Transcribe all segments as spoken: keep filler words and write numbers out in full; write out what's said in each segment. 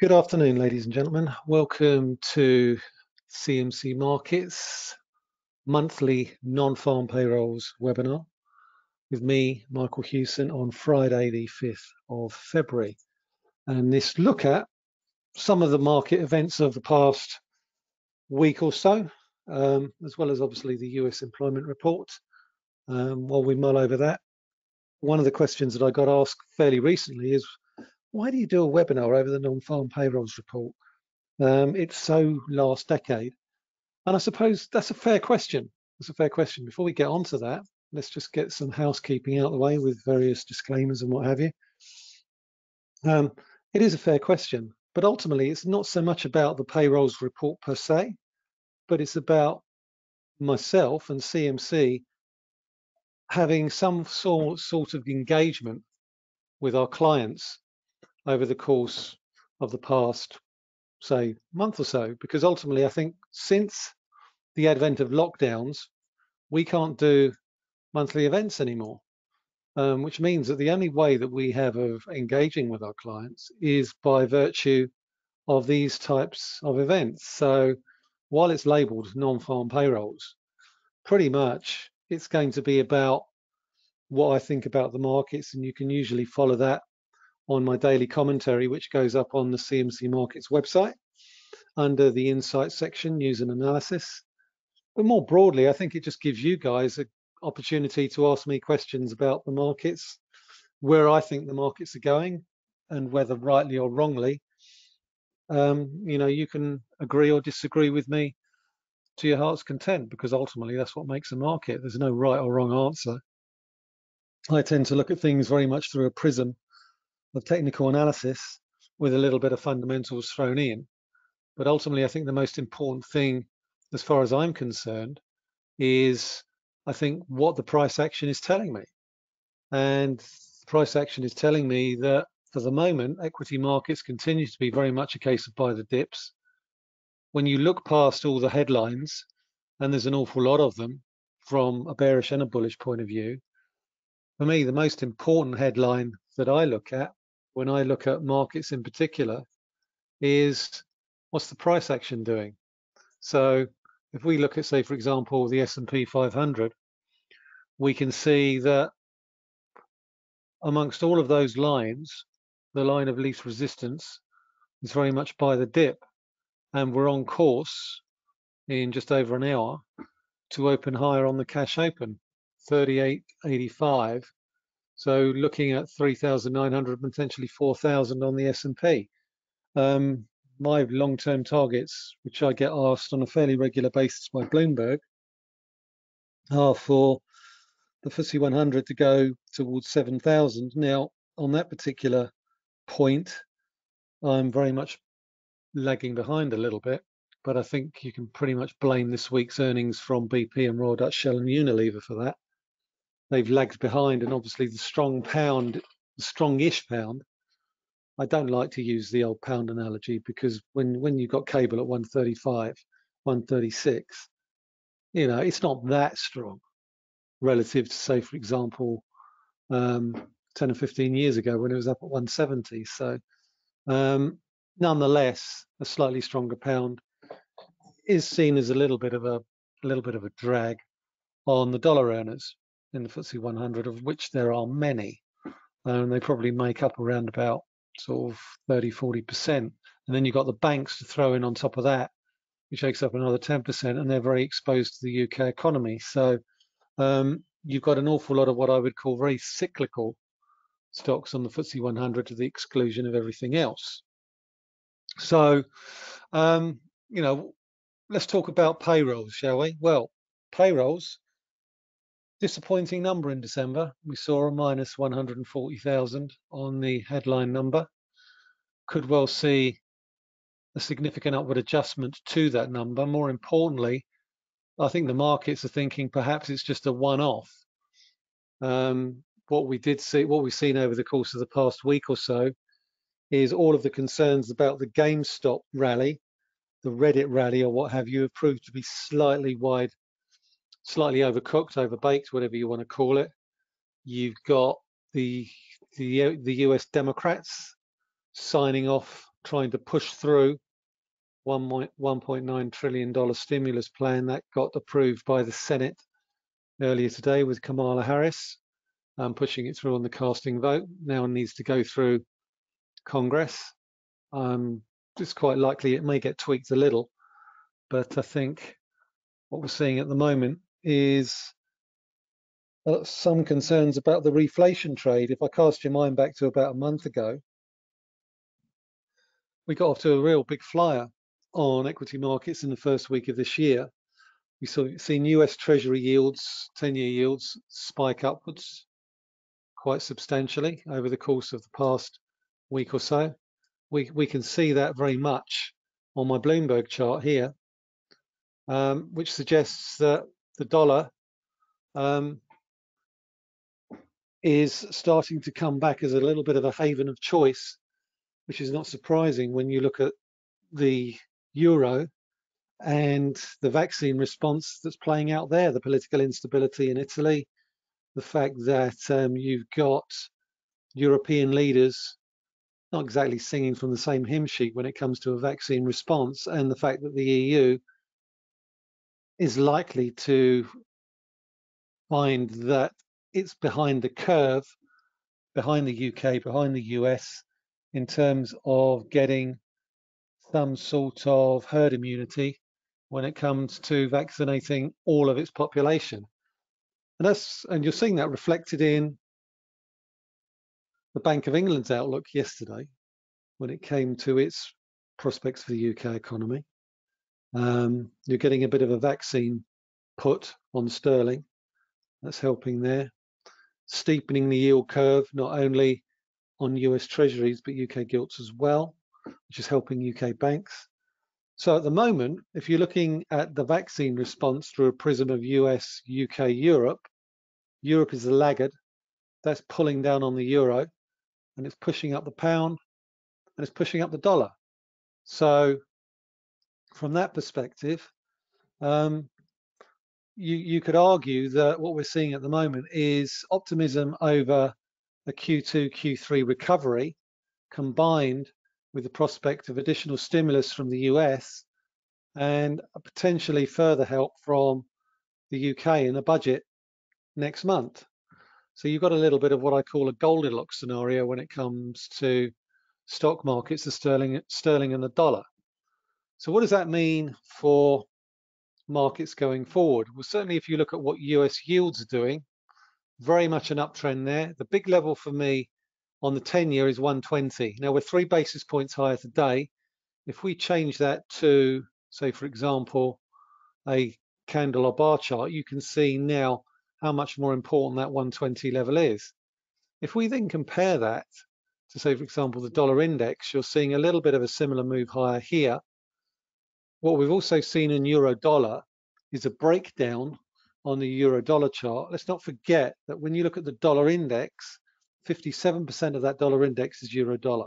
Good afternoon, ladies and gentlemen. Welcome to C M C Markets monthly non-farm payrolls webinar with me, Michael Hewson, on Friday the fifth of February. And this look at some of the market events of the past week or so, um, as well as obviously the U S employment report. Um, while we mull over that, one of the questions that I got asked fairly recently is, why do you do a webinar over the non-farm payrolls report? Um, it's so last decade. And I suppose that's a fair question. That's a fair question. Before we get onto that, let's just get some housekeeping out of the way with various disclaimers and what have you. Um, it is a fair question, but ultimately it's not so much about the payrolls report per se, but it's about myself and C M C having some sort, sort of engagement with our clients over the course of the past, say, month or so, because ultimately I think since the advent of lockdowns, we can't do monthly events anymore, um, which means that the only way that we have of engaging with our clients is by virtue of these types of events. So while it's labeled non-farm payrolls, pretty much it's going to be about what I think about the markets, and you can usually follow that on my daily commentary, which goes up on the C M C Markets website under the Insights section, News and Analysis. But more broadly, I think it just gives you guys an opportunity to ask me questions about the markets, where I think the markets are going, and whether rightly or wrongly, um, you know, you can agree or disagree with me to your heart's content, because ultimately that's what makes a market. There's no right or wrong answer. I tend to look at things very much through a prism of technical analysis with a little bit of fundamentals thrown in. But ultimately, I think the most important thing, as far as I'm concerned, is I think what the price action is telling me. And the price action is telling me that for the moment, equity markets continue to be very much a case of buy the dips. When you look past all the headlines, and there's an awful lot of them from a bearish and a bullish point of view, for me, the most important headline that I look at when I look at markets in particular is what's the price action doing? So if we look at, say, for example, the S and P five hundred, we can see that amongst all of those lines, the line of least resistance is very much by the dip, and we're on course in just over an hour to open higher on the cash open, thirty-eight eighty-five. So looking at three thousand nine hundred, potentially four thousand on the S and P. Um, my long-term targets, which I get asked on a fairly regular basis by Bloomberg, are for the F T S E one hundred to go towards seven thousand. Now, on that particular point, I'm very much lagging behind a little bit, but I think you can pretty much blame this week's earnings from B P and Royal Dutch Shell and Unilever for that. They've lagged behind, and obviously the strong pound, the strong-ish pound. I don't like to use the old pound analogy, because when when you've got cable at one thirty-five, one thirty-six, you know, it's not that strong relative to, say, for example, um, ten or fifteen years ago when it was up at one seventy. So um, nonetheless, a slightly stronger pound is seen as a little bit of a, a little bit of a drag on the dollar earners in the F T S E one hundred, of which there are many, and they probably make up around about sort of thirty, forty percent. And then you've got the banks to throw in on top of that, which takes up another ten percent, and they're very exposed to the U K economy. So um, you've got an awful lot of what I would call very cyclical stocks on the F T S E one hundred, to the exclusion of everything else. So, um, you know, let's talk about payrolls, shall we? Well, payrolls, disappointing number in December. We saw a minus one hundred forty thousand on the headline number. Could well see a significant upward adjustment to that number. More importantly, I think the markets are thinking perhaps it's just a one-off. Um, what we did see, what we've seen over the course of the past week or so, is all of the concerns about the GameStop rally, the Reddit rally, or what have you, have proved to be slightly wide. Slightly overcooked, overbaked, whatever you want to call it. You've got the the, the U S Democrats signing off trying to push through one point nine trillion dollar stimulus plan that got approved by the Senate earlier today with Kamala Harris um, pushing it through on the casting vote. Now it needs to go through Congress. Um, it's quite likely it may get tweaked a little, but I think what we're seeing at the moment is uh, some concerns about the reflation trade. If I cast your mind back to about a month ago, we got off to a real big flyer on equity markets in the first week of this year. We saw seen U S Treasury yields, ten-year yields, spike upwards quite substantially over the course of the past week or so. We we can see that very much on my Bloomberg chart here, um, which suggests that the dollar um, is starting to come back as a little bit of a haven of choice, which is not surprising when you look at the euro and the vaccine response that's playing out there, the political instability in Italy, the fact that um, you've got European leaders not exactly singing from the same hymn sheet when it comes to a vaccine response, and the fact that the E U is likely to find that it's behind the curve, behind the U K, behind the U S, in terms of getting some sort of herd immunity when it comes to vaccinating all of its population. And that's, and you're seeing that reflected in the Bank of England's outlook yesterday when it came to its prospects for the U K economy. Um, you're getting a bit of a vaccine put on sterling. That's helping there. Steepening the yield curve, not only on U S Treasuries, but U K gilts as well, which is helping U K banks. So at the moment, if you're looking at the vaccine response through a prism of U S, U K, Europe, Europe is the laggard. That's pulling down on the euro, and it's pushing up the pound, and it's pushing up the dollar. So from that perspective, um, you, you could argue that what we're seeing at the moment is optimism over a Q two, Q three recovery combined with the prospect of additional stimulus from the U S and potentially further help from the U K in a budget next month. So you've got a little bit of what I call a Goldilocks scenario when it comes to stock markets, the sterling, sterling and the dollar. So what does that mean for markets going forward? Well, certainly if you look at what U S yields are doing, very much an uptrend there. The big level for me on the ten-year is one twenty. Now we're three basis points higher today. If we change that to, say, for example, a candle or bar chart, you can see now how much more important that one twenty level is. If we then compare that to, say, for example, the dollar index, you're seeing a little bit of a similar move higher here. What we've also seen in euro dollar is a breakdown on the euro dollar chart. Let's not forget that when you look at the dollar index, fifty-seven percent of that dollar index is euro dollar.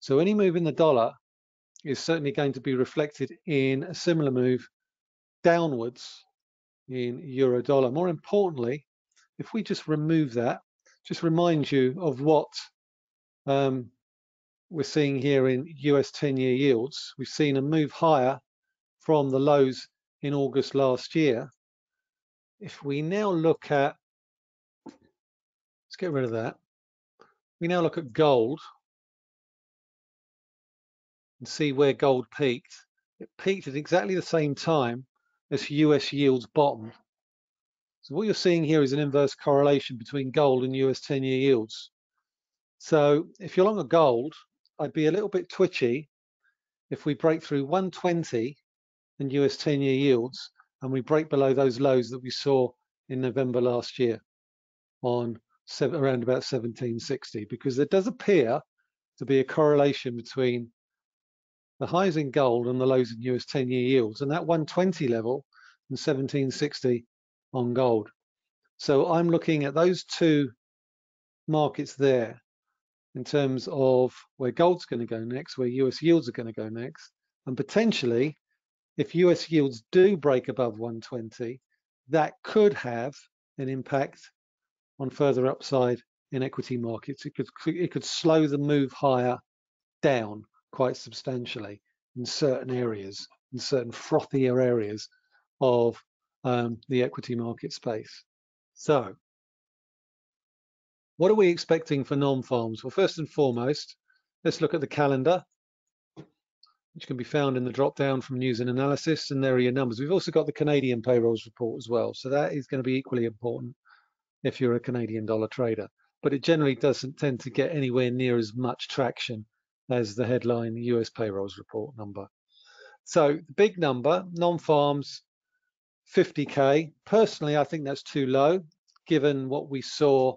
So any move in the dollar is certainly going to be reflected in a similar move downwards in euro dollar. More importantly, if we just remove that, just remind you of what um, we're seeing here in U S ten-year yields. We've seen a move higher from the lows in August last year. If we now look at, let's get rid of that. We now look at gold and see where gold peaked. It peaked at exactly the same time as U S yields bottomed. So what you're seeing here is an inverse correlation between gold and U S ten-year yields. So if you're long a gold, I'd be a little bit twitchy if we break through one twenty and U S ten-year yields, and we break below those lows that we saw in November last year on seven, around about seventeen sixty, because there does appear to be a correlation between the highs in gold and the lows in U S ten-year yields, and that one twenty level and seventeen sixty on gold. So I'm looking at those two markets there in terms of where gold's going to go next, where U S yields are going to go next, and potentially if U S yields do break above one twenty, that could have an impact on further upside in equity markets. It could, it could slow the move higher down quite substantially in certain areas, in certain frothier areas of um, the equity market space. So what are we expecting for non-farms? Well, first and foremost, let's look at the calendar, which can be found in the drop down from news and analysis, and there are your numbers. We've also got the Canadian payrolls report as well, so that is going to be equally important if you're a Canadian dollar trader, but it generally doesn't tend to get anywhere near as much traction as the headline U S payrolls report number. So the big number, non-farms, fifty K. Personally, I think that's too low, given what we saw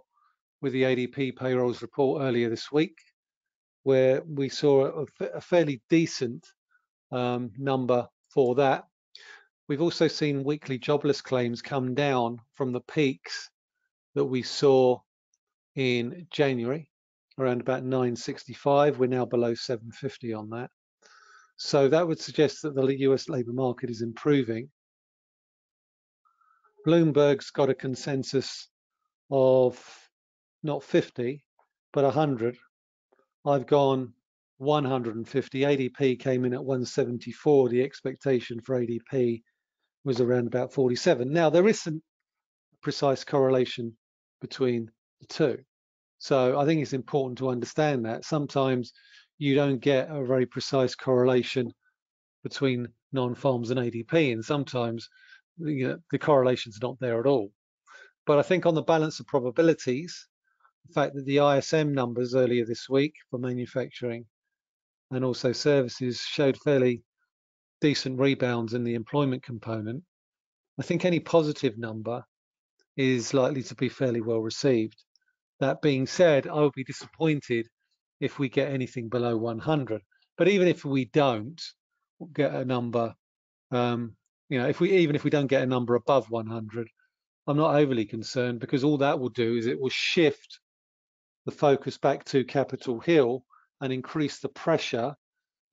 with the A D P payrolls report earlier this week, where we saw a, a fairly decent um, number for that. We've also seen weekly jobless claims come down from the peaks that we saw in January, around about nine sixty-five. We're now below seven fifty on that. So that would suggest that the U S labor market is improving. Bloomberg's got a consensus of not fifty, but one hundred. I've gone one hundred fifty. A D P came in at one seventy-four. The expectation for A D P was around about forty-seven. Now, there isn't a precise correlation between the two. So I think it's important to understand that. Sometimes you don't get a very precise correlation between non-farms and A D P, and sometimes you know, the correlation's not there at all. But I think on the balance of probabilities, the fact that the I S M numbers earlier this week for manufacturing and also services showed fairly decent rebounds in the employment component, I think any positive number is likely to be fairly well received. That being said, I would be disappointed if we get anything below one hundred. But even if we don't get a number, um, you know, if we even if we don't get a number above one hundred, I'm not overly concerned, because all that will do is it will shift the focus back to Capitol Hill and increase the pressure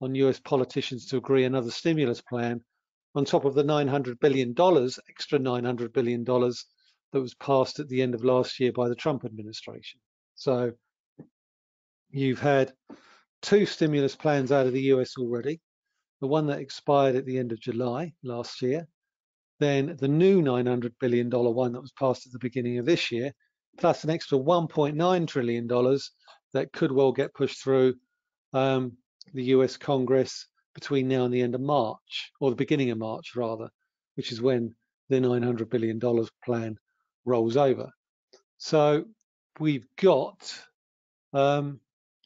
on U S politicians to agree another stimulus plan on top of the nine hundred billion dollars, extra nine hundred billion dollars that was passed at the end of last year by the Trump administration. So you've had two stimulus plans out of the U S already, the one that expired at the end of July last year, then the new nine hundred billion dollars one that was passed at the beginning of this year, plus an extra one point nine trillion dollars that could well get pushed through um, the U S Congress between now and the end of March, or the beginning of March rather, which is when the nine hundred billion dollars plan rolls over. So we've got, um,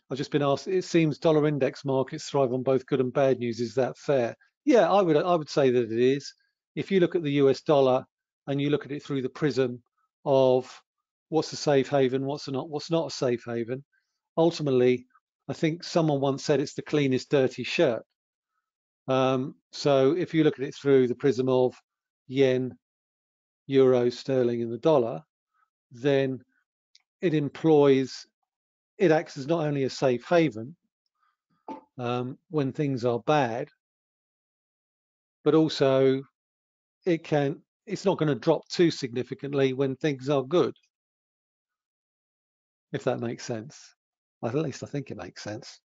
I've just been asked, it seems dollar index markets thrive on both good and bad news. Is that fair? Yeah, I would, I would say that it is. If you look at the U S dollar and you look at it through the prism of what's a safe haven, what's not, what's not a safe haven, ultimately, I think someone once said it's the cleanest dirty shirt. Um, so if you look at it through the prism of yen, euro, sterling, and the dollar, then it employs, it acts as not only a safe haven um, when things are bad, but also it can, it's not going to drop too significantly when things are good, if that makes sense. At least I think it makes sense.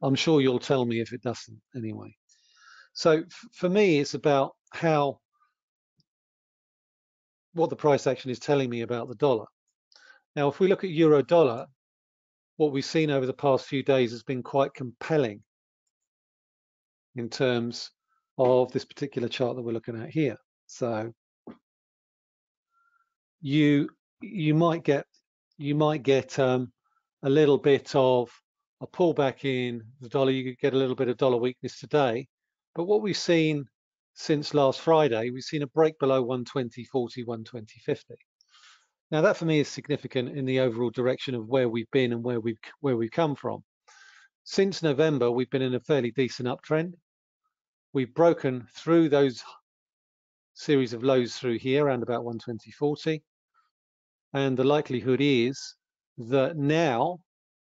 I'm sure you'll tell me if it doesn't anyway. So for me, it's about how, what the price action is telling me about the dollar. Now, if we look at euro dollar, what we've seen over the past few days has been quite compelling in terms of this particular chart that we're looking at here. So you you might get you might get um, a little bit of a pullback in the dollar. You could get a little bit of dollar weakness today, but what we've seen since last Friday, we've seen a break below one twenty forty, one twenty fifty. Now that for me is significant in the overall direction of where we've been and where we've where we've come from. Since November, we've been in a fairly decent uptrend. We've broken through those series of lows through here around about one twenty forty, and the likelihood is that now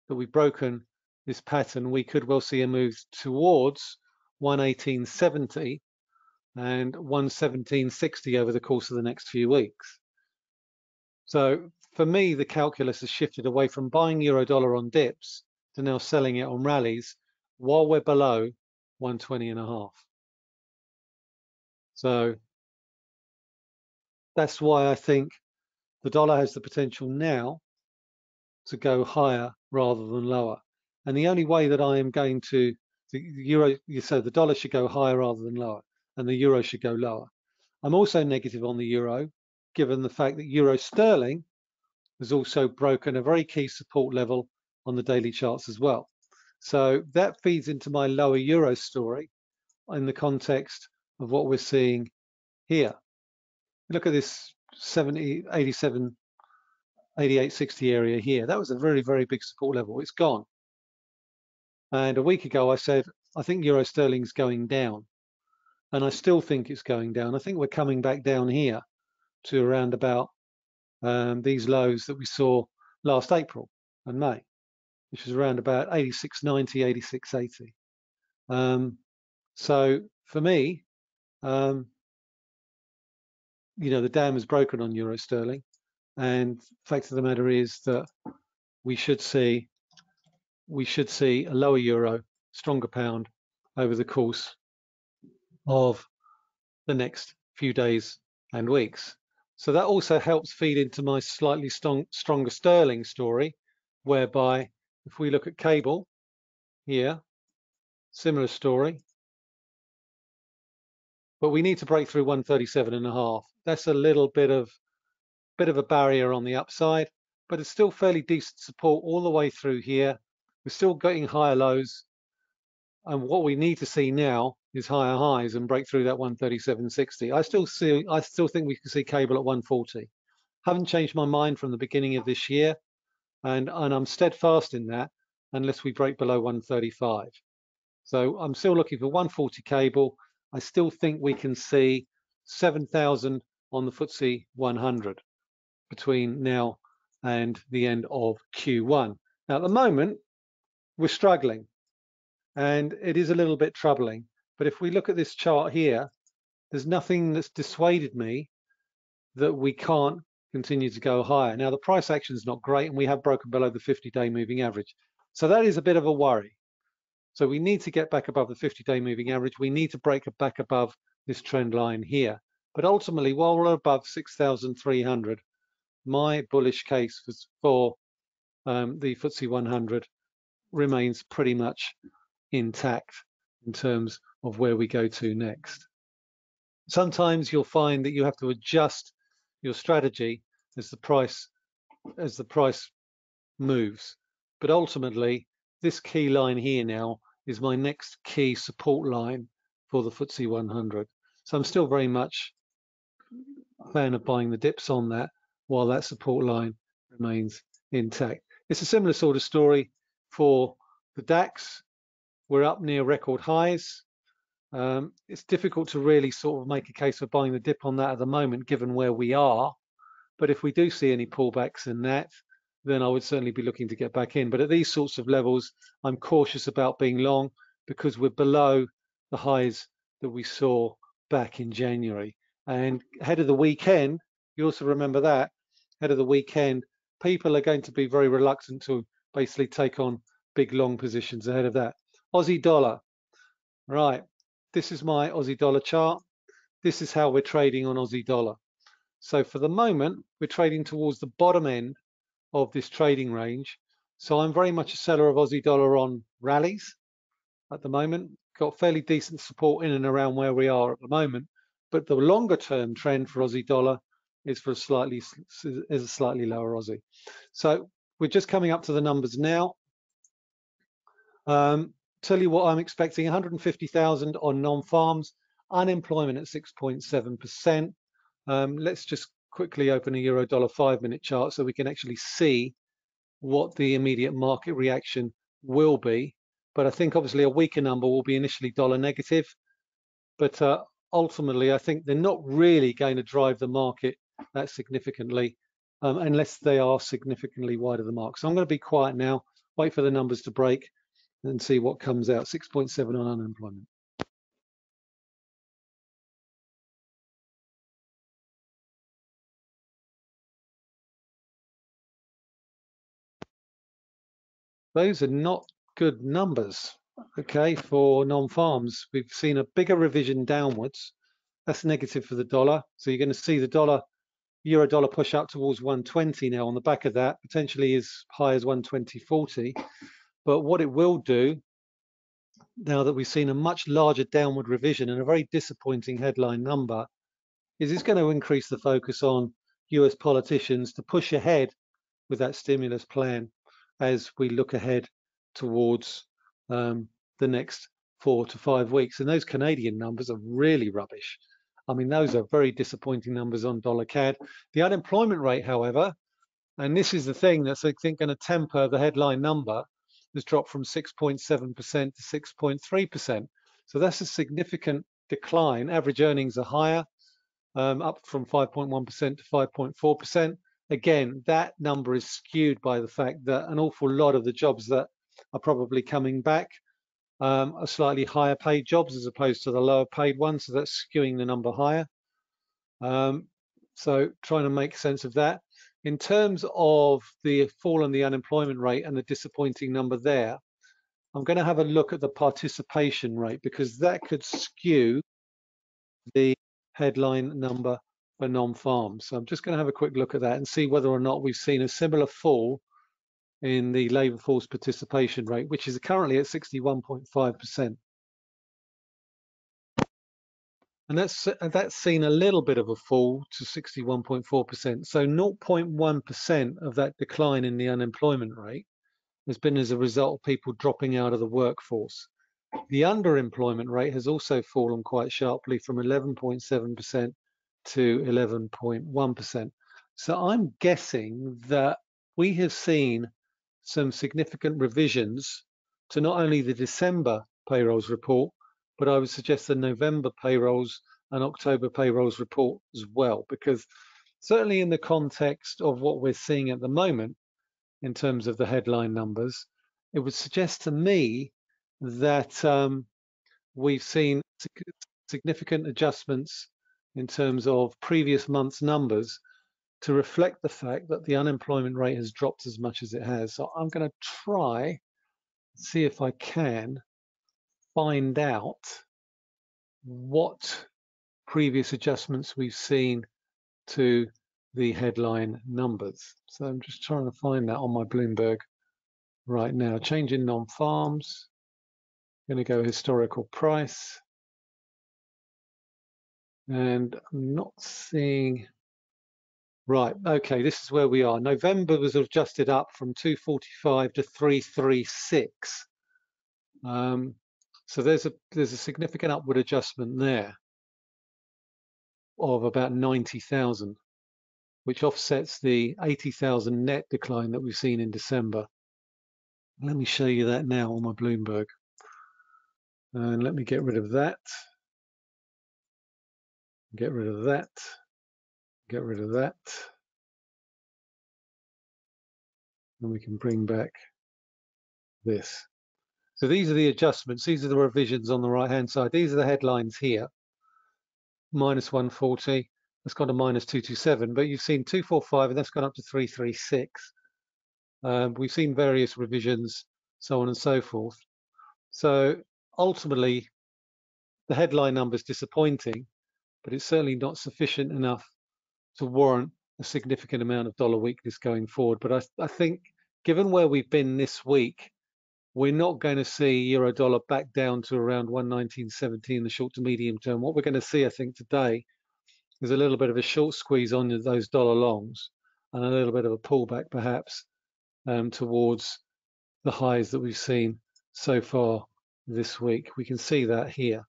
that we've broken this pattern, we could well see a move towards one eighteen seventy and one seventeen sixty over the course of the next few weeks. So for me, the calculus has shifted away from buying euro dollar on dips to now selling it on rallies while we're below one twenty and a half. So that's why I think the dollar has the potential now to go higher rather than lower. And the only way that I am going to, the euro, you so the dollar should go higher rather than lower, and the euro should go lower. I'm also negative on the euro, given the fact that euro sterling has also broken a very key support level on the daily charts as well. So that feeds into my lower euro story in the context of what we're seeing here. Look at this seventy, eighty-seven, eighty-eight sixty area here. That was a very, very big support level. It's gone. And a week ago, I said, I think euro sterling's going down. And I still think it's going down. I think we're coming back down here to around about um, these lows that we saw last April and May, which was around about eighty-six ninety, eighty-six eighty. Um, so for me, um, you know, the dam is broken on euro sterling. And the fact of the matter is that we should see we should see a lower euro, stronger pound over the course of the next few days and weeks. So that also helps feed into my slightly strong, stronger sterling story, whereby if we look at cable here, similar story, but we need to break through one thirty-seven and a half. That's a little bit of bit of a barrier on the upside, but it's still fairly decent support all the way through here. We're still getting higher lows, and what we need to see now is higher highs and break through that one thirty-seven sixty. I still see, I still think we can see cable at one forty. Haven't changed my mind from the beginning of this year, and and I'm steadfast in that unless we break below one thirty-five. So I'm still looking for one forty cable. I still think we can see seven thousand on the F T S E one hundred between now and the end of Q one. Now at the moment, we're struggling, and it is a little bit troubling. But if we look at this chart here, there's nothing that's dissuaded me that we can't continue to go higher. Now, the price action is not great, and we have broken below the fifty-day moving average. So that is a bit of a worry. So we need to get back above the fifty-day moving average. We need to break back above this trend line here. But ultimately, while we're above six thousand three hundred, my bullish case was for um, the F T S E one hundred remains pretty much intact in terms of where we go to next. Sometimes you'll find that you have to adjust your strategy as the price as the price moves, but ultimately this key line here now is my next key support line for the F T S E one hundred. So I'm still very much a fan of buying the dips on that while that support line remains intact. It's a similar sort of story for the DAX. We're up near record highs. Um, it's difficult to really sort of make a case for buying the dip on that at the moment, given where we are. But if we do see any pullbacks in that, then I would certainly be looking to get back in. But at these sorts of levels, I'm cautious about being long because we're below the highs that we saw back in January. And ahead of the weekend, you also remember that, ahead of the weekend, people are going to be very reluctant to basically take on big long positions ahead of that. Aussie dollar, right? This is my Aussie dollar chart. This is how we're trading on Aussie dollar. So for the moment, we're trading towards the bottom end of this trading range. So I'm very much a seller of Aussie dollar on rallies at the moment. Got fairly decent support in and around where we are at the moment. But the longer term trend for Aussie dollar is for a slightly, is a slightly lower Aussie. So we're just coming up to the numbers now. Um, tell you what I'm expecting, one hundred fifty thousand on non-farms, unemployment at six point seven percent. Um, let's just quickly open a euro dollar five minute chart so we can actually see what the immediate market reaction will be. But I think obviously a weaker number will be initially dollar negative, but uh, ultimately I think they're not really going to drive the market that significantly um, unless they are significantly wide of the mark. So I'm going to be quiet now, wait for the numbers to break and see what comes out. six point seven on unemployment. Those are not good numbers. okay, for non-farms. We've seen a bigger revision downwards. That's negative for the dollar. So you're going to see the dollar, euro dollar push up towards one twenty now on the back of that, potentially as high as one twenty forty. But what it will do, now that we've seen a much larger downward revision and a very disappointing headline number, is it's going to increase the focus on U S politicians to push ahead with that stimulus plan as we look ahead towards um, the next four to five weeks. And those Canadian numbers are really rubbish. I mean, those are very disappointing numbers on dollar C A D. The unemployment rate, however, and this is the thing that's, I think, going to temper the headline number, has dropped from six point seven percent to six point three percent. So that's a significant decline. Average earnings are higher, um, up from five point one percent to five point four percent. Again, that number is skewed by the fact that an awful lot of the jobs that are probably coming back um, are slightly higher paid jobs as opposed to the lower paid ones. So that's skewing the number higher. Um, so trying to make sense of that. In terms of the fall in the unemployment rate and the disappointing number there, I'm going to have a look at the participation rate because that could skew the headline number for non-farm. So I'm just going to have a quick look at that and see whether or not we've seen a similar fall in the labour force participation rate, which is currently at sixty-one point five percent. And that's that's seen a little bit of a fall to sixty-one point four percent. So zero point one percent of that decline in the unemployment rate has been as a result of people dropping out of the workforce. The underemployment rate has also fallen quite sharply from eleven point seven percent to eleven point one percent. So I'm guessing that we have seen some significant revisions to not only the December payrolls report, but I would suggest the November payrolls and October payrolls report as well, because certainly in the context of what we're seeing at the moment in terms of the headline numbers, it would suggest to me that um, we've seen significant adjustments in terms of previous month's numbers to reflect the fact that the unemployment rate has dropped as much as it has. So I'm going to try, see if I can, find out what previous adjustments we've seen to the headline numbers. So I'm just trying to find that on my Bloomberg right now. Change in non-farms, going to go historical price. And I'm not seeing, right, okay, this is where we are. November was adjusted up from two forty-five to three thirty-six. Um, So there's a there's a significant upward adjustment there of about ninety thousand, which offsets the eighty thousand net decline that we've seen in December. Let me show you that now on my Bloomberg. And let me get rid of that. Get rid of that. Get rid of that. And we can bring back this. So these are the adjustments, these are the revisions on the right-hand side. These are the headlines here, minus one forty, that's gone to minus two twenty-seven, but you've seen two forty-five and that's gone up to three thirty-six. Um, we've seen various revisions, so on and so forth. So ultimately, the headline number is disappointing, but it's certainly not sufficient enough to warrant a significant amount of dollar weakness going forward. But I, I think given where we've been this week, we're not going to see euro dollar back down to around one nineteen seventeen in the short to medium term. What we're going to see, I think, today is a little bit of a short squeeze on those dollar longs and a little bit of a pullback, perhaps, um, towards the highs that we've seen so far this week. We can see that here.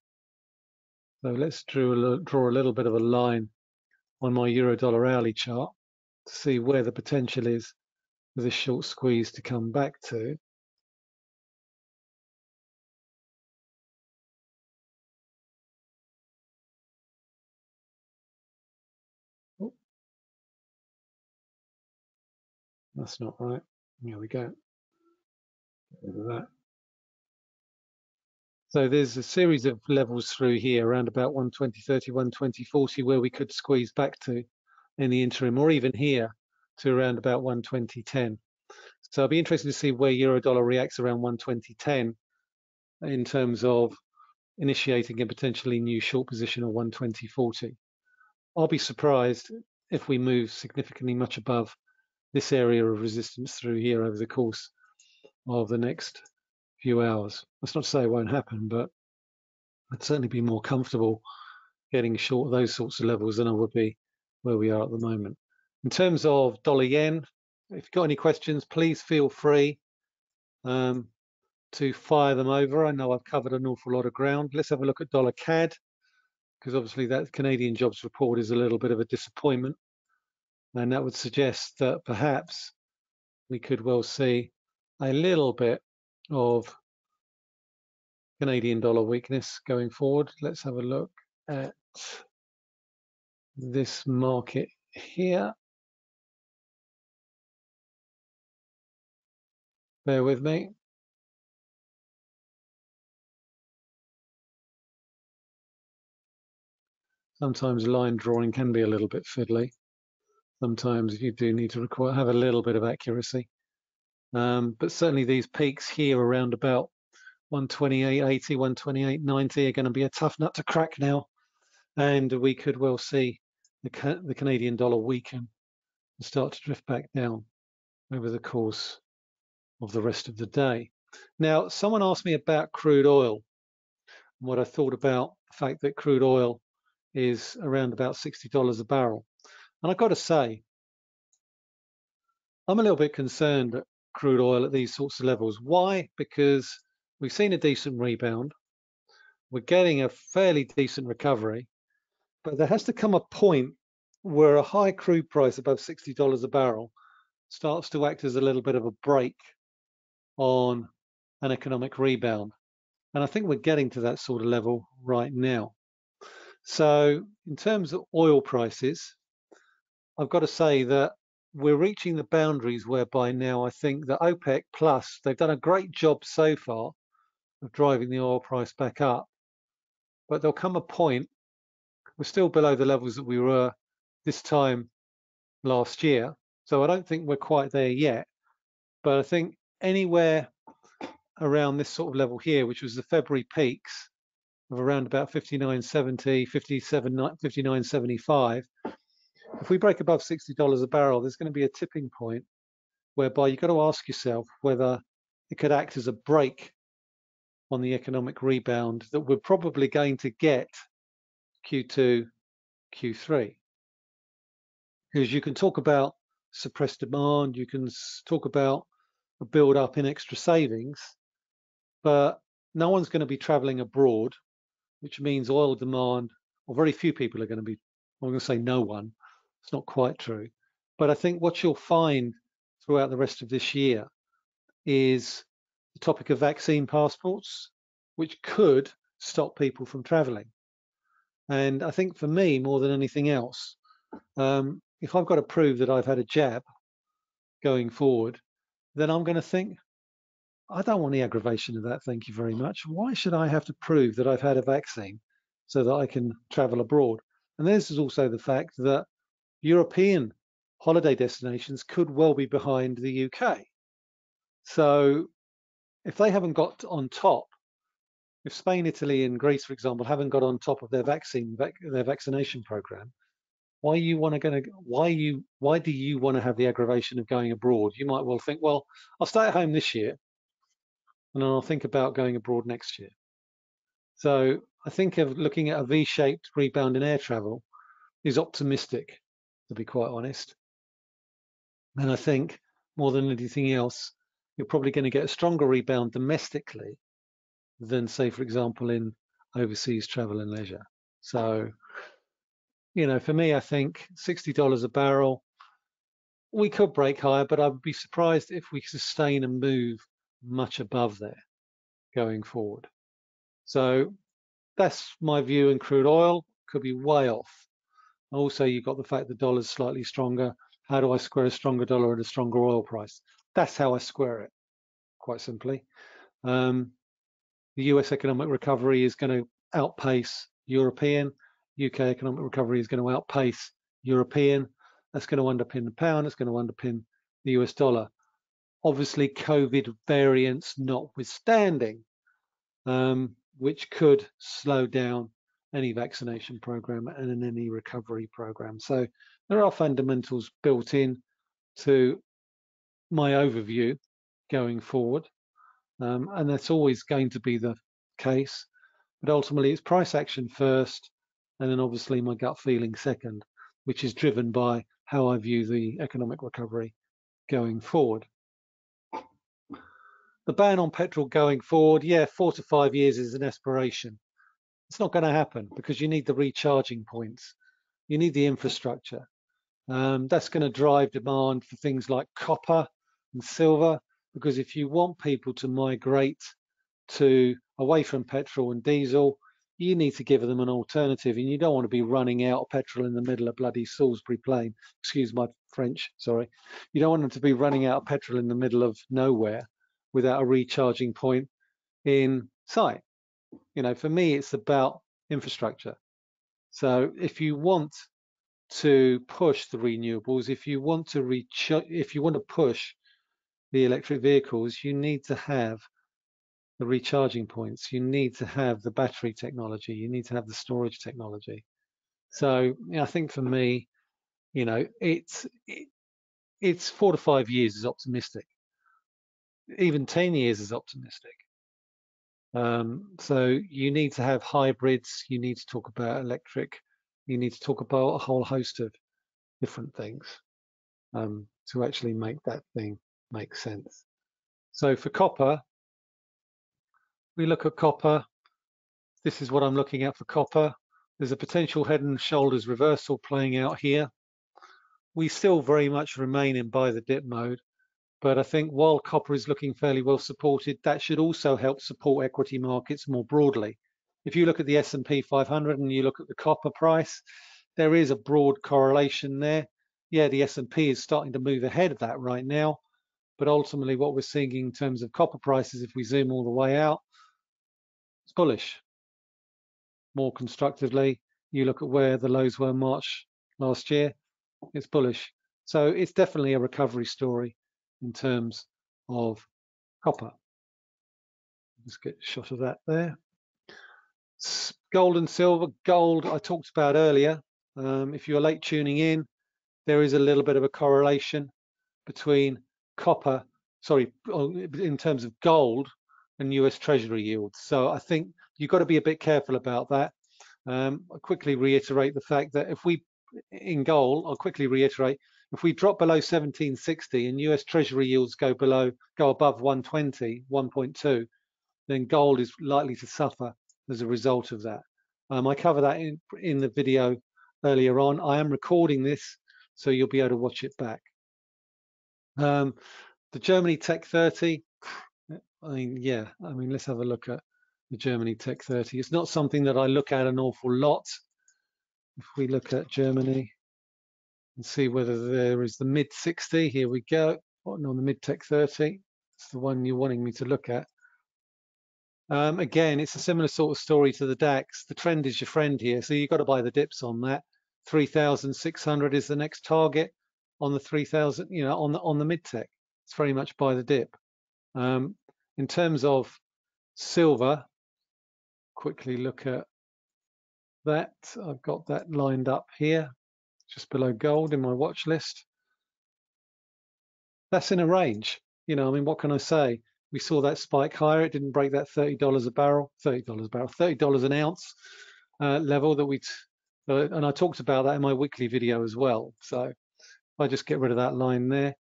So let's draw a, draw a little bit of a line on my euro dollar hourly chart to see where the potential is for this short squeeze to come back to. That's not right. Here we go. That. So there's a series of levels through here around about one twenty thirty, one twenty forty, where we could squeeze back to in the interim, or even here to around about one twenty ten. So I'll be interested to see where euro dollar reacts around one twenty ten in terms of initiating a potentially new short position of one twenty forty. I'll be surprised if we move significantly much above this area of resistance through here over the course of the next few hours. That's not to say it won't happen, but I'd certainly be more comfortable getting short those sorts of levels than I would be where we are at the moment. In terms of dollar yen, if you've got any questions, please feel free um, to fire them over. I know I've covered an awful lot of ground. Let's have a look at dollar C A D, because obviously that Canadian jobs report is a little bit of a disappointment, and that would suggest that perhaps we could well see a little bit of Canadian dollar weakness going forward. Let's have a look at this market here. Bear with me. Sometimes line drawing can be a little bit fiddly. Sometimes you do need to require, have a little bit of accuracy. Um, but certainly these peaks here around about one twenty-eight eighty, one twenty-eight ninety are going to be a tough nut to crack now. And we could well see the, the Canadian dollar weaken and start to drift back down over the course of the rest of the day. Now, someone asked me about crude oil and what I thought about the fact that crude oil is around about sixty dollars a barrel. And I've got to say, I'm a little bit concerned at crude oil at these sorts of levels. Why? Because we've seen a decent rebound. We're getting a fairly decent recovery, but there has to come a point where a high crude price above sixty dollars a barrel starts to act as a little bit of a break on an economic rebound. And I think we're getting to that sort of level right now. So in terms of oil prices, I've got to say that we're reaching the boundaries whereby now I think that OPEC plus, they've done a great job so far of driving the oil price back up, but there'll come a point, we're still below the levels that we were this time last year. So I don't think we're quite there yet, but I think anywhere around this sort of level here, which was the February peaks of around about fifty-nine seventy, fifty-seven, fifty-nine seventy-five, if we break above sixty dollars a barrel, there's going to be a tipping point whereby you've got to ask yourself whether it could act as a break on the economic rebound that we're probably going to get Q two, Q three. Because you can talk about suppressed demand, you can talk about a build up in extra savings, but no one's going to be traveling abroad, which means oil demand, or very few people are going to be, I'm going to say no one, it's not quite true. But I think what you'll find throughout the rest of this year is the topic of vaccine passports, which could stop people from traveling. And I think for me, more than anything else, um, if I've got to prove that I've had a jab going forward, then I'm going to think, I don't want the aggravation of that, thank you very much. Why should I have to prove that I've had a vaccine so that I can travel abroad? And this is also the fact that European holiday destinations could well be behind the U K. So if they haven't got on top, if Spain, Italy and Greece, for example, haven't got on top of their vaccine, their vaccination program, why you want to going to, why you, why do you want to have the aggravation of going abroad? You might well think, well, I'll stay at home this year and then I'll think about going abroad next year. So I think of looking at a V-shaped rebound in air travel is optimistic, to be quite honest. And I think more than anything else, you're probably going to get a stronger rebound domestically than, say, for example, in overseas travel and leisure. So, you know, for me, I think sixty dollars a barrel, we could break higher, but I would be surprised if we sustain and move much above there going forward. So that's my view in crude oil. Could be way off. Also, you've got the fact the dollar's slightly stronger. How do I square a stronger dollar at a stronger oil price? That's how I square it, quite simply. Um, the U S economic recovery is going to outpace European. U K economic recovery is going to outpace European. That's going to underpin the pound. It's going to underpin the U S dollar. Obviously, COVID variants notwithstanding, um, which could slow down any vaccination program and in any recovery program. So there are fundamentals built in to my overview going forward, um, and that's always going to be the case. But ultimately, it's price action first, and then obviously my gut feeling second, which is driven by how I view the economic recovery going forward. The ban on petrol going forward, yeah, four to five years is an aspiration. It's not going to happen because you need the recharging points. You need the infrastructure. Um, that's going to drive demand for things like copper and silver, because if you want people to migrate to away from petrol and diesel, you need to give them an alternative, and you don't want to be running out of petrol in the middle of bloody Salisbury Plain. Excuse my French, sorry. You don't want them to be running out of petrol in the middle of nowhere without a recharging point in sight. You know, for me, it's about infrastructure. So if you want to push the renewables, if you want to reach, if you want to push the electric vehicles, you need to have the recharging points, you need to have the battery technology, you need to have the storage technology. So you know, I think for me, you know, it's it, it's four to five years is optimistic. Even ten years is optimistic. Um, so you need to have hybrids, you need to talk about electric, you need to talk about a whole host of different things um, to actually make that thing make sense. So for copper, we look at copper. This is what I'm looking at for copper. There's a potential head and shoulders reversal playing out here. We still very much remain in buy the dip mode, but I think while copper is looking fairly well supported, that should also help support equity markets more broadly. If you look at the S and P five hundred and you look at the copper price, there is a broad correlation there. Yeah, the S and P is starting to move ahead of that right now, but ultimately what we're seeing in terms of copper prices, if we zoom all the way out, it's bullish. More constructively, you look at where the lows were in March last year, it's bullish. So it's definitely a recovery story in terms of copper. Just get a shot of that there. Gold and silver. Gold, I talked about earlier. Um, if you're late tuning in, there is a little bit of a correlation between copper, sorry, in terms of gold and U S Treasury yields. So I think you've got to be a bit careful about that. Um, I'll quickly reiterate the fact that if we, in gold, I'll quickly reiterate, if we drop below seventeen sixty and U S Treasury yields go below, go above one twenty, one point two, then gold is likely to suffer as a result of that. Um, I cover that in, in the video earlier on. I am recording this, so you'll be able to watch it back. Um, the Germany Tech thirty, I mean, yeah, I mean, let's have a look at the Germany Tech thirty. It's not something that I look at an awful lot. If we look at Germany and see whether there is the mid sixty, here we go. Oh, no, the mid Tech thirty, it's the one you're wanting me to look at. Um, again, it's a similar sort of story to the DAX. The trend is your friend here, so you've got to buy the dips on that. three thousand six hundred is the next target on the three thousand, you know, on the, on the mid Tech. It's very much buy the dip. Um, In terms of silver, quickly look at that. I've got that lined up here, just below gold in my watch list. That's in a range. You know, I mean, what can I say? We saw that spike higher. It didn't break that thirty dollars a barrel, thirty dollars a barrel, thirty dollars an ounce uh, level that we, uh, and I talked about that in my weekly video as well. So if I just get rid of that line there.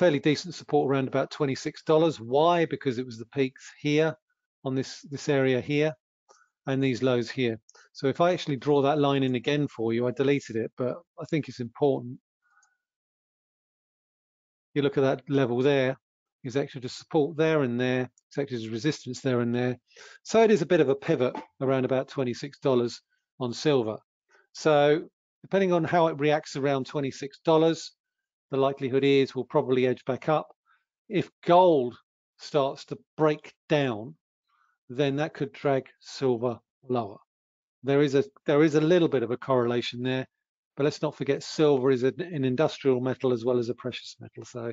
Fairly decent support around about twenty-six dollars. Why? Because it was the peaks here on this, this area here and these lows here. So if I actually draw that line in again for you, I deleted it, but I think it's important. You look at that level there, is actually just support there and there. It's actually just resistance there and there. So it is a bit of a pivot around about twenty-six dollars on silver. So depending on how it reacts around twenty-six dollars, the likelihood is we'll probably edge back up. If gold starts to break down, then that could drag silver lower. There is a there is a little bit of a correlation there, but let's not forget silver is an, an industrial metal as well as a precious metal. So,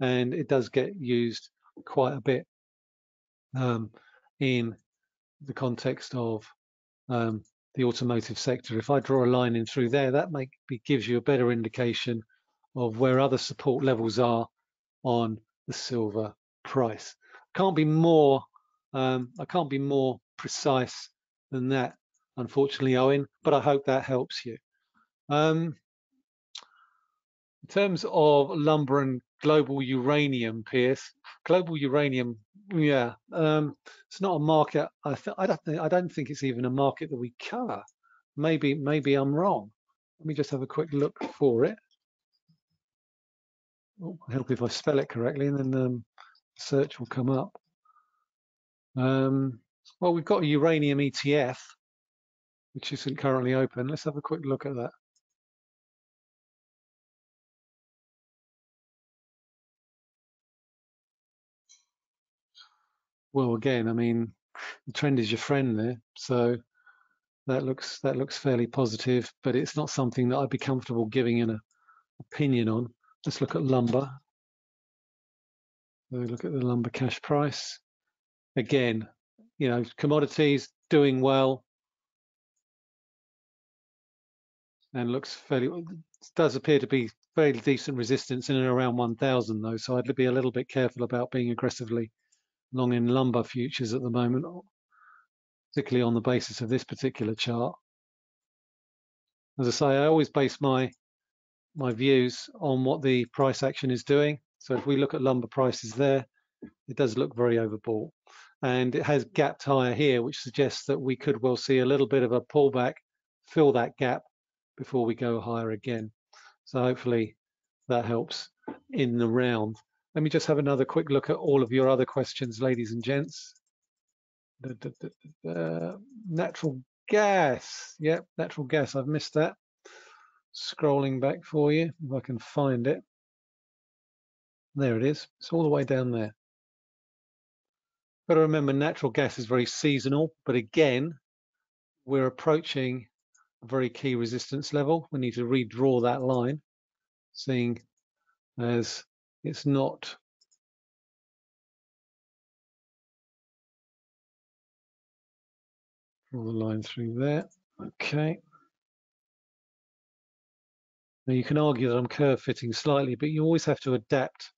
and it does get used quite a bit um, in the context of um, the automotive sector. If I draw a line in through there, that may, gives you a better indication of where other support levels are on the silver price. Can't be more. Um, I can't be more precise than that, unfortunately, Owen. But I hope that helps you. Um, in terms of lumber and global uranium, Pierce, global uranium, yeah, um, it's not a market. I, th I don't. Th I don't think it's even a market that we cover. Maybe, maybe I'm wrong. Let me just have a quick look for it. Oh, help if I spell it correctly, and then um, search will come up. Um, well, we've got a uranium E T F, which isn't currently open. Let's have a quick look at that. Well, again, I mean, the trend is your friend there, so that looks that looks fairly positive, but it's not something that I'd be comfortable giving an opinion on. Let's look at lumber. So look at the lumber cash price. Again, you know, commodities doing well, and looks fairly, does appear to be fairly decent resistance in and around one thousand though. So I'd be a little bit careful about being aggressively long in lumber futures at the moment, particularly on the basis of this particular chart. As I say, I always base my my views on what the price action is doing. So if we look at lumber prices there, it does look very overbought, and it has gapped higher here, which suggests that we could well see a little bit of a pullback, fill that gap before we go higher again. So hopefully that helps in the round. Let me just have another quick look at all of your other questions, ladies and gents. The, the, the, the natural gas, yep, natural gas, I've missed that. Scrolling back for you, if I can find it. There it is, it's all the way down there. But remember, natural gas is very seasonal, but again, we're approaching a very key resistance level. We need to redraw that line, seeing as it's not draw the line through there. Okay. Now you can argue that I'm curve fitting slightly, but you always have to adapt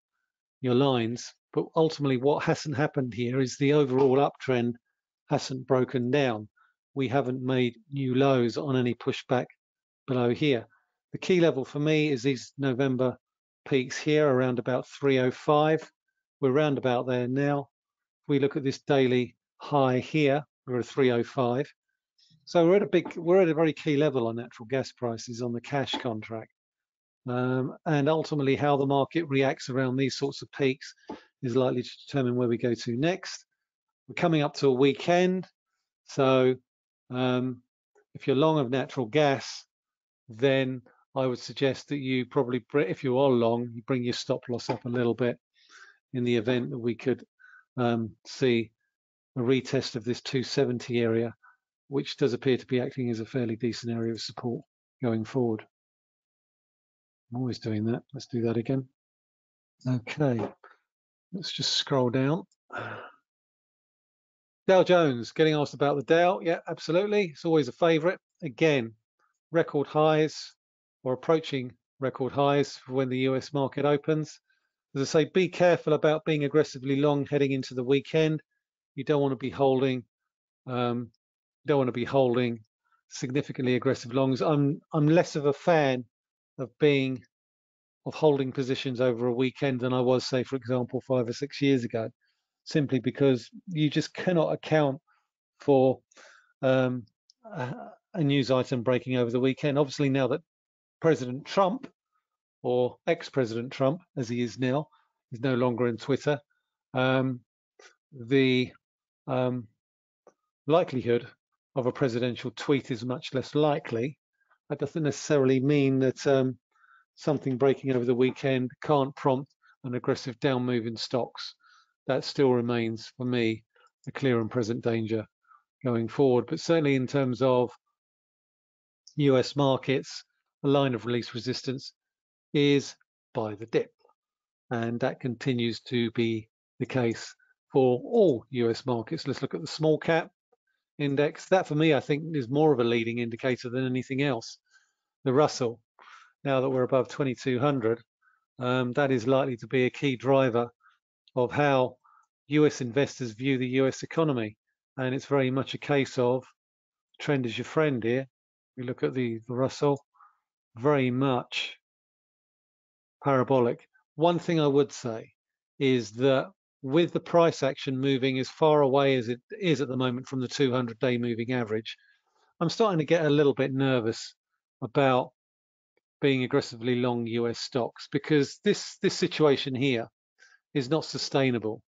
your lines. But ultimately what hasn't happened here is the overall uptrend hasn't broken down. We haven't made new lows on any pushback below here. The key level for me is these November peaks here around about three oh five. We're round about there now. If we look at this daily high here, we're at three oh five. So we're at a big, we're at a very key level on natural gas prices on the cash contract. Um, and ultimately how the market reacts around these sorts of peaks is likely to determine where we go to next. We're coming up to a weekend. So um, if you're long of natural gas, then I would suggest that you probably, if you are long, you bring your stop loss up a little bit in the event that we could um, see a retest of this two seventy area, which does appear to be acting as a fairly decent area of support going forward. I'm always doing that. Let's do that again. Okay, let's just scroll down. Dow Jones, getting asked about the Dow. Yeah, absolutely. It's always a favorite. Again, record highs, or approaching record highs for when the U S market opens. As I say, be careful about being aggressively long heading into the weekend. You don't want to be holding, um, you don't want to be holding significantly aggressive longs. I'm I'm less of a fan of being of holding positions over a weekend than I was, say, for example, five or six years ago, simply because you just cannot account for um, a news item breaking over the weekend. Obviously, now that President Trump, or ex-President Trump, as he is now, is no longer in Twitter, um, the um, likelihood of a presidential tweet is much less likely. That doesn't necessarily mean that um, something breaking over the weekend can't prompt an aggressive down move in stocks. That still remains, for me, a clear and present danger going forward. But certainly in terms of U S markets, a line of release resistance is by the dip, and that continues to be the case for all U S markets. Let's look at the small cap index. That for me, I think, is more of a leading indicator than anything else. The Russell, now that we're above twenty-two hundred, um, that is likely to be a key driver of how U S investors view the U S economy. And it's very much a case of trend is your friend here. We look at the, the Russell, very much parabolic. One thing I would say is that with the price action moving as far away as it is at the moment from the two hundred day moving average, I'm starting to get a little bit nervous about being aggressively long U S stocks, because this, this situation here is not sustainable.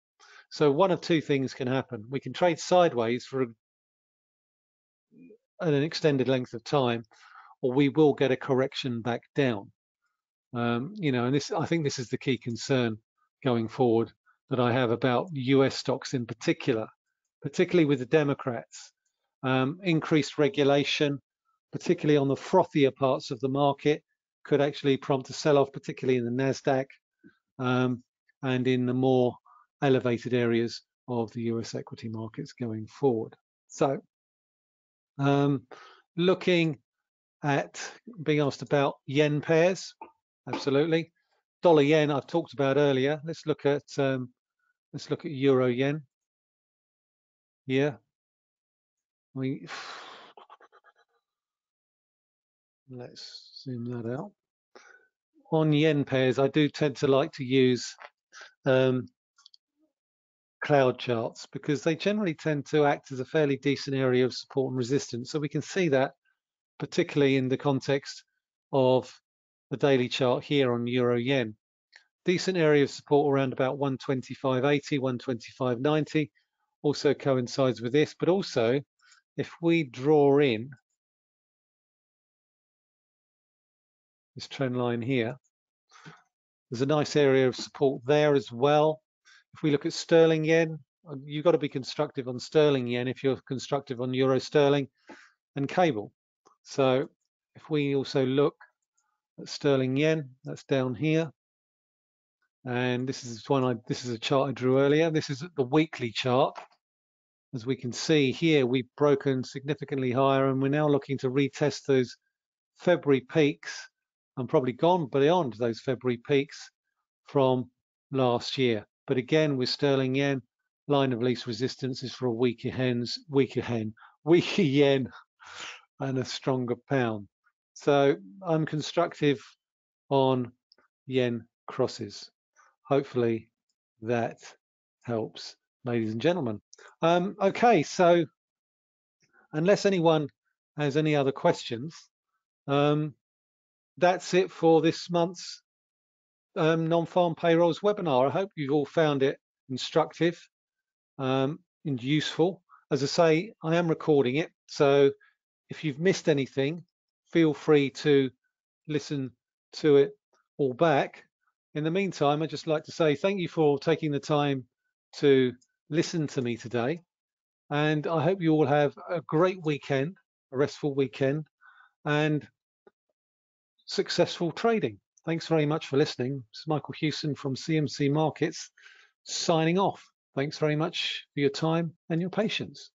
So one of two things can happen. We can trade sideways for a, an extended length of time, or we will get a correction back down. Um, you know, and this, I think this is the key concern going forward that I have about U S stocks in particular, particularly with the Democrats. Um, increased regulation, particularly on the frothier parts of the market, could actually prompt a sell-off, particularly in the Nasdaq um, and in the more elevated areas of the U S equity markets going forward. So um, looking at being asked about yen pairs, absolutely. Dollar yen I've talked about earlier. Let's look at um, let's look at euro yen. Yeah, we let's zoom that out. On yen pairs, I do tend to like to use um, cloud charts because they generally tend to act as a fairly decent area of support and resistance. So we can see that particularly in the context of the daily chart here on euro yen. Decent area of support around about one twenty-five eighty, one twenty-five ninety, also coincides with this. But also, if we draw in this trend line here, there's a nice area of support there as well. If we look at sterling yen, you've got to be constructive on sterling yen if you're constructive on euro sterling and cable. So if we also look at sterling yen, that's down here, and this is one I this is a chart I drew earlier. This is the weekly chart. As we can see here, we've broken significantly higher, and we're now looking to retest those February peaks and probably gone beyond those February peaks from last year. But again, with sterling yen, line of least resistance is for a weaker hen's weaker hen weaker yen and a stronger pound. So I'm constructive on yen crosses. Hopefully that helps, ladies and gentlemen. Um, okay, so unless anyone has any other questions, um, that's it for this month's um, non-farm payrolls webinar. I hope you've all found it instructive um, and useful. As I say, I am recording it, so if you've missed anything, feel free to listen to it all back. In the meantime, I'd just like to say thank you for taking the time to listen to me today. And I hope you all have a great weekend, a restful weekend, and successful trading. Thanks very much for listening. This is Michael Hewson from C M C Markets signing off. Thanks very much for your time and your patience.